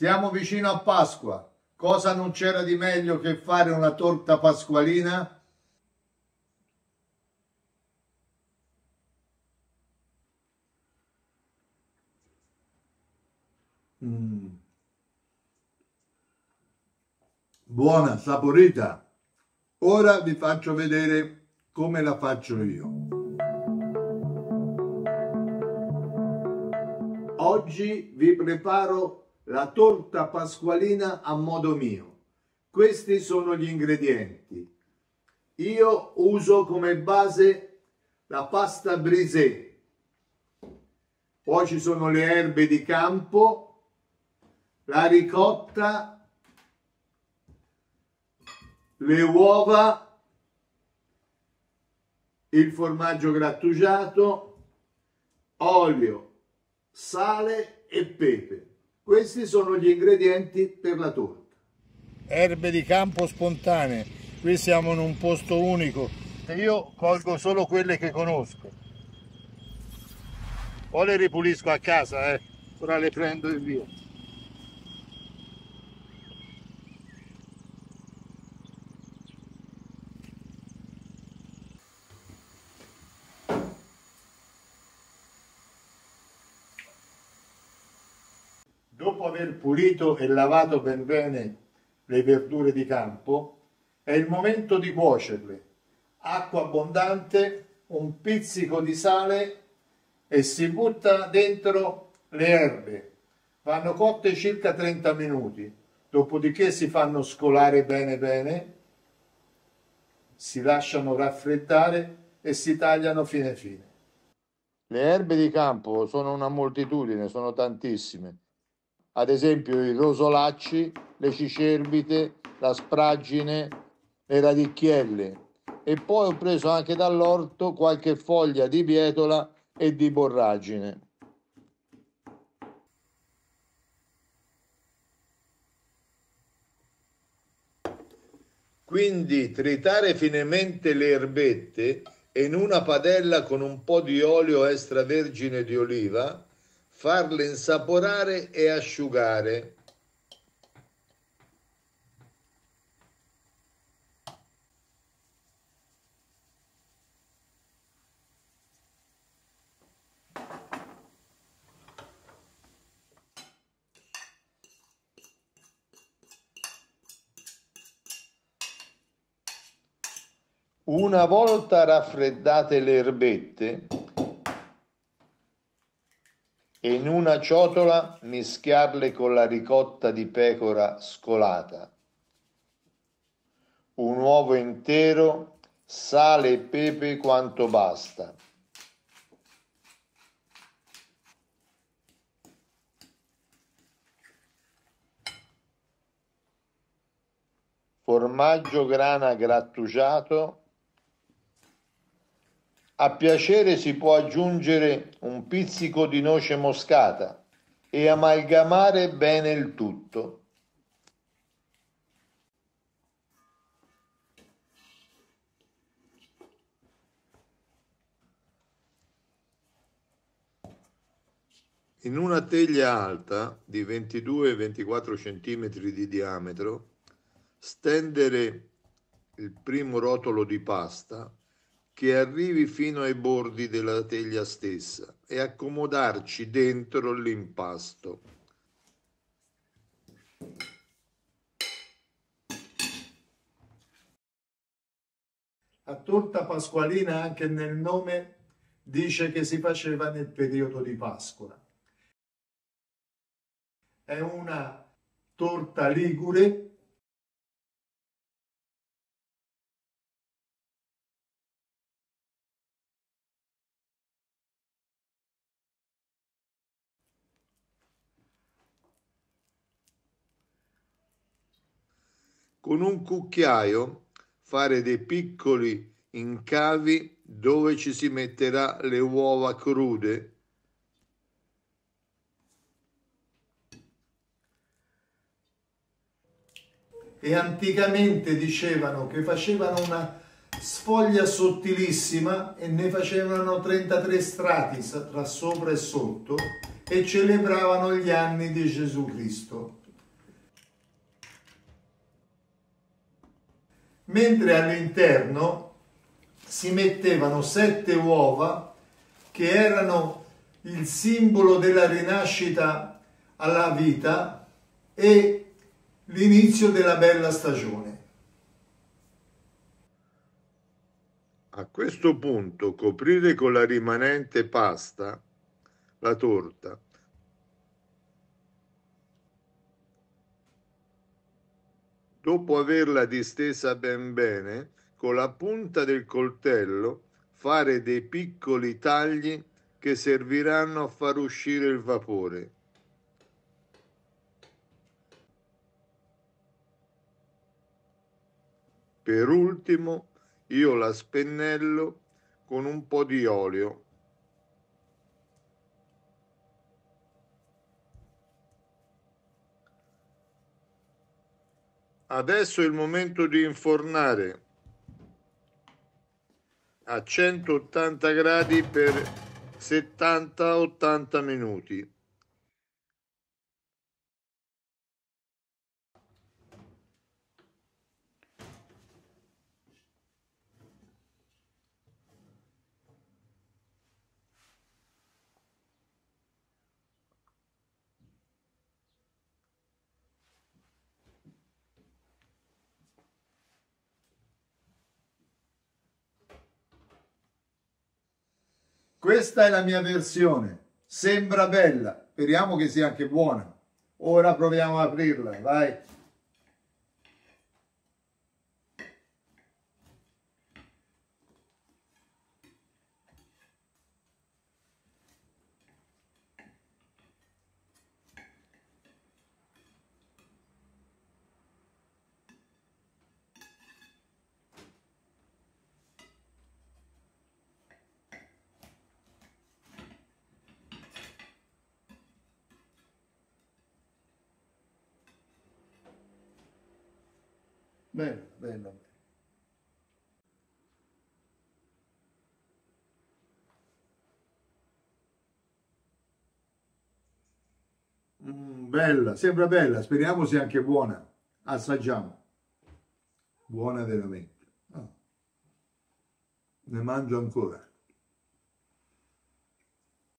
Siamo vicino a Pasqua. Cosa non c'era di meglio che fare una torta pasqualina? Buona, saporita. Ora vi faccio vedere come la faccio io. Oggi vi preparo la torta pasqualina a modo mio. Questi sono gli ingredienti. Io uso come base la pasta brisé. Poi ci sono le erbe di campo, la ricotta, le uova, il formaggio grattugiato, olio, sale e pepe. Questi sono gli ingredienti per la torta. Erbe di campo spontanee. Qui siamo in un posto unico. Io colgo solo quelle che conosco. Poi le ripulisco a casa, ora le prendo e via. Dopo aver pulito e lavato ben bene le verdure di campo, è il momento di cuocerle. Acqua abbondante, un pizzico di sale e si butta dentro le erbe. Vanno cotte circa 30 minuti, dopodiché si fanno scolare bene bene, si lasciano raffreddare e si tagliano fine fine. Le erbe di campo sono una moltitudine, sono tantissime. Ad esempio i rosolacci, le cicerbite, la spraggine, le radicchielle, e poi ho preso anche dall'orto qualche foglia di bietola e di borraggine. Quindi tritare finemente le erbette e in una padella con un po' di olio extravergine di oliva farle insaporare e asciugare. Una volta raffreddate le erbette, e in una ciotola mischiarle con la ricotta di pecora scolata, un uovo intero, sale e pepe quanto basta. Formaggio grana grattugiato. A piacere si può aggiungere un pizzico di noce moscata e amalgamare bene il tutto. In una teglia alta di 22-24 cm di diametro, stendere il primo rotolo di pasta che arrivi fino ai bordi della teglia stessa e accomodarci dentro l'impasto. La torta pasqualina, anche nel nome, dice che si faceva nel periodo di Pasqua. È una torta ligure con un cucchiaio, fare dei piccoli incavi dove ci si metterà le uova crude. E anticamente dicevano che facevano una sfoglia sottilissima e ne facevano 33 strati tra sopra e sotto e celebravano gli anni di Gesù Cristo. mentre all'interno si mettevano 7 uova che erano il simbolo della rinascita alla vita e l'inizio della bella stagione. A questo punto coprire con la rimanente pasta la torta. Dopo averla distesa ben bene, con la punta del coltello fare dei piccoli tagli che serviranno a far uscire il vapore. Per ultimo io la spennello con un po' di olio. Adesso è il momento di infornare a 180 gradi per 70-80 minuti. Questa è la mia versione, sembra bella, speriamo che sia anche buona. Ora proviamo ad aprirla, vai! Bene, bene. Bella, sembra bella, speriamo sia anche buona. Assaggiamo. Buona veramente. Oh. Ne mangio ancora.